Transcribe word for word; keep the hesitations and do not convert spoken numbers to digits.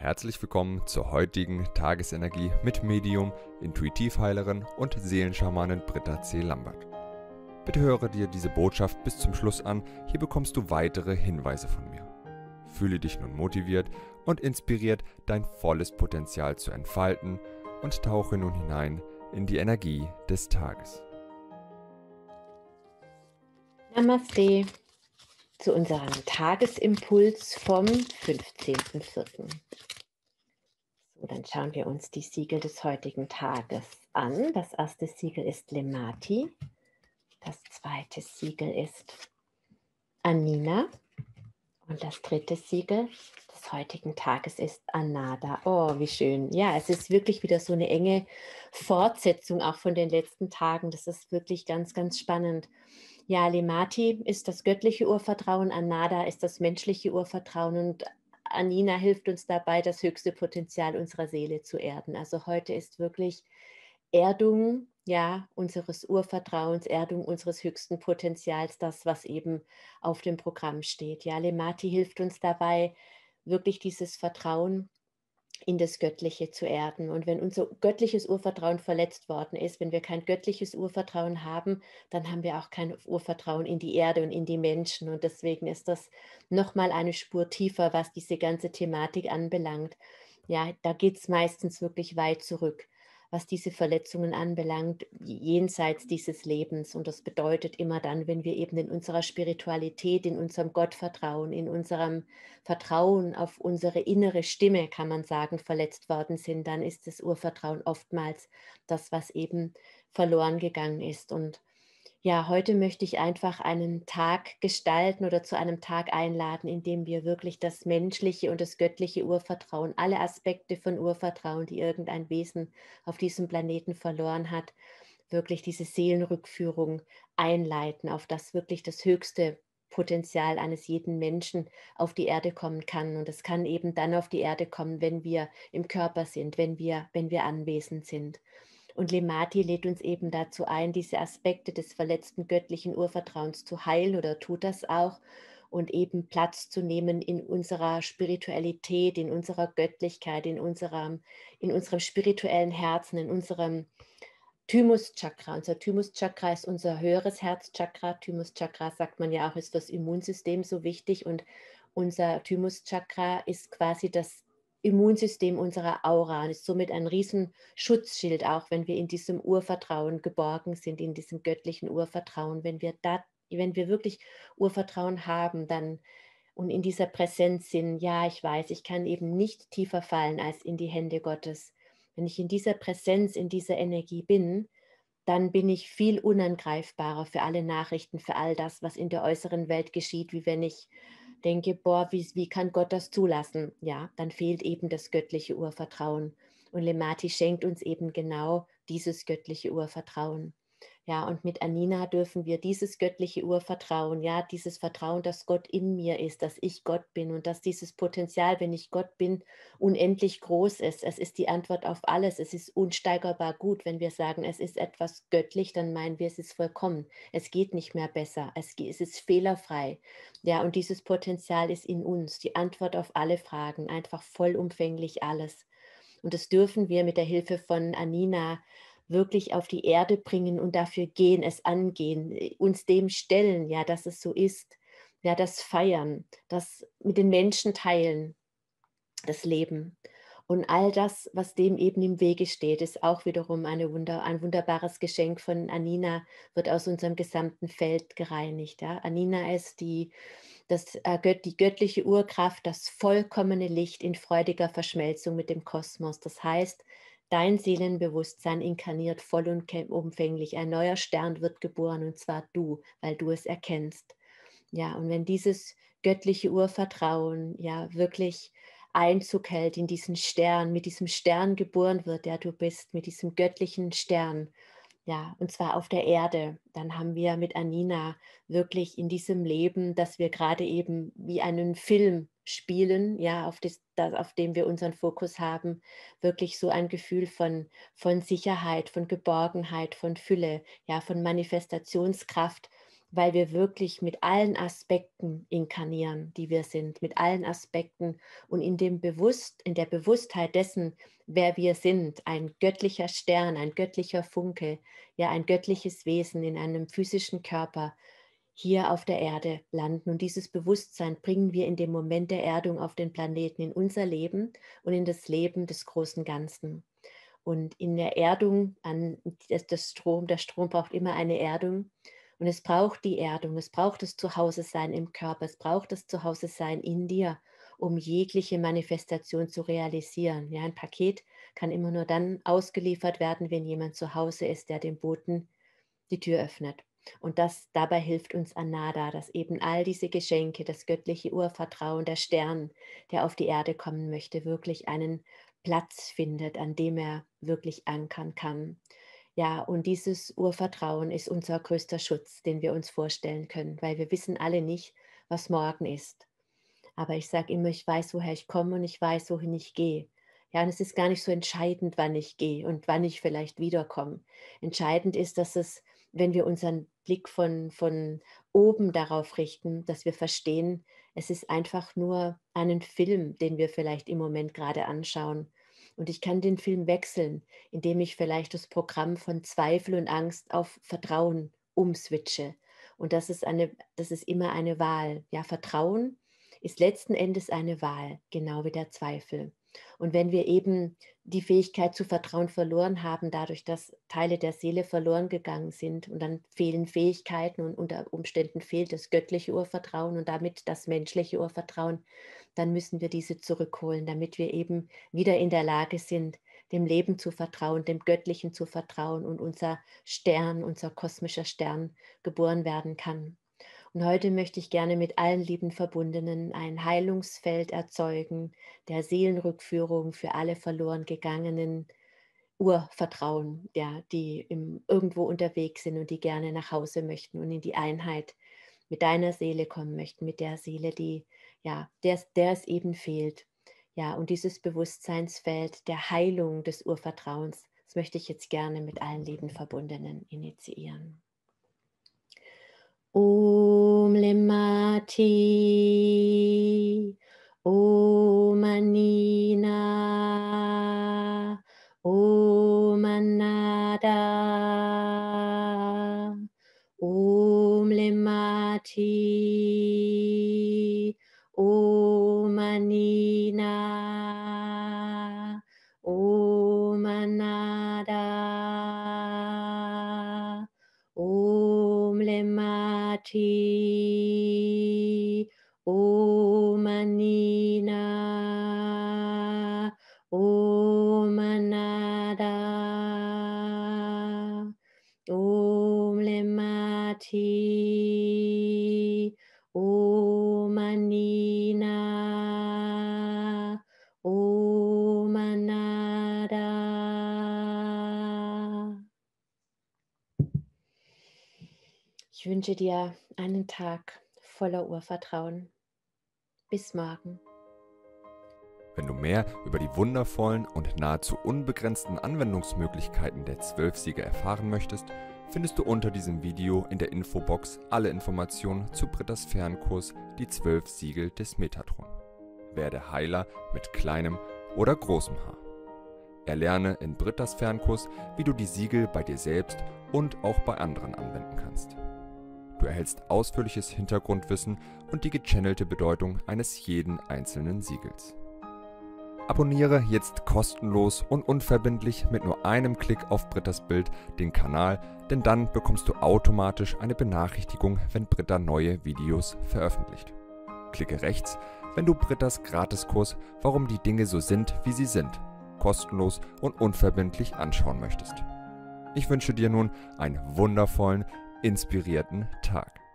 Herzlich willkommen zur heutigen Tagesenergie mit Medium, Intuitivheilerin und Seelenschamanin Britta C. Lambert. Bitte höre dir diese Botschaft bis zum Schluss an, hier bekommst du weitere Hinweise von mir. Fühle dich nun motiviert und inspiriert, dein volles Potenzial zu entfalten und tauche nun hinein in die Energie des Tages. Namaste zu unserem Tagesimpuls vom fünfzehnten vierten So, dann schauen wir uns die Siegel des heutigen Tages an. Das erste Siegel ist Lemati, das zweite Siegel ist Anina und das dritte Siegel des heutigen Tages ist Anada. Oh, wie schön. Ja, es ist wirklich wieder so eine enge Fortsetzung auch von den letzten Tagen. Das ist wirklich ganz, ganz spannend. Ja, Lemati ist das göttliche Urvertrauen, Anada ist das menschliche Urvertrauen und Anina hilft uns dabei, das höchste Potenzial unserer Seele zu erden. Also heute ist wirklich Erdung, ja, unseres Urvertrauens, Erdung unseres höchsten Potenzials, das, was eben auf dem Programm steht. Ja, Lemati hilft uns dabei, wirklich dieses Vertrauen in das Göttliche zu erden. Und wenn unser göttliches Urvertrauen verletzt worden ist, wenn wir kein göttliches Urvertrauen haben, dann haben wir auch kein Urvertrauen in die Erde und in die Menschen. Und deswegen ist das nochmal eine Spur tiefer, was diese ganze Thematik anbelangt. Ja, da geht es meistens wirklich weit zurück, was diese Verletzungen anbelangt, jenseits dieses Lebens. Und das bedeutet immer dann, wenn wir eben in unserer Spiritualität, in unserem Gottvertrauen, in unserem Vertrauen auf unsere innere Stimme, kann man sagen, verletzt worden sind, dann ist das Urvertrauen oftmals das, was eben verloren gegangen ist. Und ja, heute möchte ich einfach einen Tag gestalten oder zu einem Tag einladen, in dem wir wirklich das menschliche und das göttliche Urvertrauen, alle Aspekte von Urvertrauen, die irgendein Wesen auf diesem Planeten verloren hat, wirklich diese Seelenrückführung einleiten, auf das wirklich das höchste Potenzial eines jeden Menschen auf die Erde kommen kann. Und es kann eben dann auf die Erde kommen, wenn wir im Körper sind, wenn wir, wenn wir anwesend sind. Und Lemati lädt uns eben dazu ein, diese Aspekte des verletzten göttlichen Urvertrauens zu heilen, oder tut das auch, und eben Platz zu nehmen in unserer Spiritualität, in unserer Göttlichkeit, in unserem, in unserem spirituellen Herzen, in unserem Thymus-Chakra. Unser Thymus-Chakra ist unser höheres Herzchakra. Thymus-Chakra, sagt man ja auch, ist fürs Immunsystem so wichtig, und unser Thymus-Chakra ist quasi das Immunsystem unserer Aura und ist somit ein riesen Schutzschild, auch wenn wir in diesem Urvertrauen geborgen sind, in diesem göttlichen Urvertrauen. Wenn wir, dat, wenn wir wirklich Urvertrauen haben, dann und in dieser Präsenz sind, ja, ich weiß, ich kann eben nicht tiefer fallen als in die Hände Gottes. Wenn ich in dieser Präsenz, in dieser Energie bin, dann bin ich viel unangreifbarer für alle Nachrichten, für all das, was in der äußeren Welt geschieht, wie wenn ich denke, boah, wie, wie kann Gott das zulassen? Ja, dann fehlt eben das göttliche Urvertrauen. Und Lemati schenkt uns eben genau dieses göttliche Urvertrauen. Ja, und mit Anina dürfen wir dieses göttliche Urvertrauen, ja, dieses Vertrauen, dass Gott in mir ist, dass ich Gott bin und dass dieses Potenzial, wenn ich Gott bin, unendlich groß ist. Es ist die Antwort auf alles. Es ist unsteigerbar gut. Wenn wir sagen, es ist etwas göttlich, dann meinen wir, es ist vollkommen. Es geht nicht mehr besser. Es ist fehlerfrei. Ja, und dieses Potenzial ist in uns. Die Antwort auf alle Fragen. Einfach vollumfänglich alles. Und das dürfen wir mit der Hilfe von Anina wirklich auf die Erde bringen und dafür gehen, es angehen, uns dem stellen, ja, dass es so ist, ja, das feiern, das mit den Menschen teilen, das Leben. Und all das, was dem eben im Wege steht, ist auch wiederum eine Wunder, ein wunderbares Geschenk von Anina, wird aus unserem gesamten Feld gereinigt. Ja. Anina ist die, das, die göttliche Urkraft, das vollkommene Licht in freudiger Verschmelzung mit dem Kosmos. Das heißt, dein Seelenbewusstsein inkarniert voll und umfänglich. Ein neuer Stern wird geboren, und zwar du, weil du es erkennst. Ja, und wenn dieses göttliche Urvertrauen ja wirklich Einzug hält in diesen Stern, mit diesem Stern geboren wird, der du bist, mit diesem göttlichen Stern, ja, und zwar auf der Erde, dann haben wir mit Anina wirklich in diesem Leben, dass wir gerade eben wie einen Film spielen, ja, auf, das, das, auf dem wir unseren Fokus haben, wirklich so ein Gefühl von, von Sicherheit, von Geborgenheit, von Fülle, ja, von Manifestationskraft weil wir wirklich mit allen Aspekten inkarnieren, die wir sind, mit allen Aspekten und in dem Bewusst, in der Bewusstheit dessen, wer wir sind, ein göttlicher Stern, ein göttlicher Funke, ja, ein göttliches Wesen in einem physischen Körper hier auf der Erde landen. Und dieses Bewusstsein bringen wir in dem Moment der Erdung auf den Planeten, in unser Leben und in das Leben des großen Ganzen. Und in der Erdung, an das Strom, der Strom braucht immer eine Erdung. Und es braucht die Erdung, es braucht das Zuhause-Sein im Körper, es braucht das Zuhause-Sein in dir, um jegliche Manifestation zu realisieren. Ja, ein Paket kann immer nur dann ausgeliefert werden, wenn jemand zu Hause ist, der dem Boten die Tür öffnet. Und das, dabei hilft uns Anada, dass eben all diese Geschenke, das göttliche Urvertrauen, der Stern, der auf die Erde kommen möchte, wirklich einen Platz findet, an dem er wirklich ankern kann. Ja, und dieses Urvertrauen ist unser größter Schutz, den wir uns vorstellen können, weil wir wissen alle nicht, was morgen ist. Aber ich sage immer, ich weiß, woher ich komme und ich weiß, wohin ich gehe. Ja, und es ist gar nicht so entscheidend, wann ich gehe und wann ich vielleicht wiederkomme. Entscheidend ist, dass es, wenn wir unseren Blick von, von oben darauf richten, dass wir verstehen, es ist einfach nur einen Film, den wir vielleicht im Moment gerade anschauen. Und ich kann den Film wechseln, indem ich vielleicht das Programm von Zweifel und Angst auf Vertrauen umswitche. Und das ist, eine, das ist immer eine Wahl. Ja, Vertrauen ist letzten Endes eine Wahl, genau wie der Zweifel. Und wenn wir eben die Fähigkeit zu Vertrauen verloren haben, dadurch, dass Teile der Seele verloren gegangen sind und dann fehlen Fähigkeiten und unter Umständen fehlt das göttliche Urvertrauen und damit das menschliche Urvertrauen, dann müssen wir diese zurückholen, damit wir eben wieder in der Lage sind, dem Leben zu vertrauen, dem Göttlichen zu vertrauen und unser Stern, unser kosmischer Stern geboren werden kann. Und heute möchte ich gerne mit allen lieben Verbundenen ein Heilungsfeld erzeugen, der Seelenrückführung für alle verloren gegangenen Urvertrauen, ja, die im, irgendwo unterwegs sind und die gerne nach Hause möchten und in die Einheit mit deiner Seele kommen möchten, mit der Seele, die, ja, der, der es eben fehlt. Ja, und dieses Bewusstseinsfeld der Heilung des Urvertrauens, das möchte ich jetzt gerne mit allen lieben Verbundenen initiieren. Om Lemati, Om Anina, Om Anada, Om Lemati, Om Anina, Om Anada, Om Lemati. Om Anina, Om Anada, Om Lemati, Om Anina, Om Anada. Ich wünsche dir einen Tag voller Urvertrauen. Bis morgen. Wenn du mehr über die wundervollen und nahezu unbegrenzten Anwendungsmöglichkeiten der Zwölf Siegel erfahren möchtest, findest du unter diesem Video in der Infobox alle Informationen zu Brittas Fernkurs Die Zwölf Siegel des Metatron. Werde Heiler mit kleinem oder großem Haar. Erlerne in Brittas Fernkurs, wie du die Siegel bei dir selbst und auch bei anderen anwenden kannst. Du erhältst ausführliches Hintergrundwissen und die gechannelte Bedeutung eines jeden einzelnen Siegels. Abonniere jetzt kostenlos und unverbindlich mit nur einem Klick auf Brittas Bild den Kanal, denn dann bekommst du automatisch eine Benachrichtigung, wenn Britta neue Videos veröffentlicht. Klicke rechts, wenn du Brittas Gratiskurs „Warum die Dinge so sind, wie sie sind“ kostenlos und unverbindlich anschauen möchtest. Ich wünsche dir nun einen wundervollen, inspirierten Tag.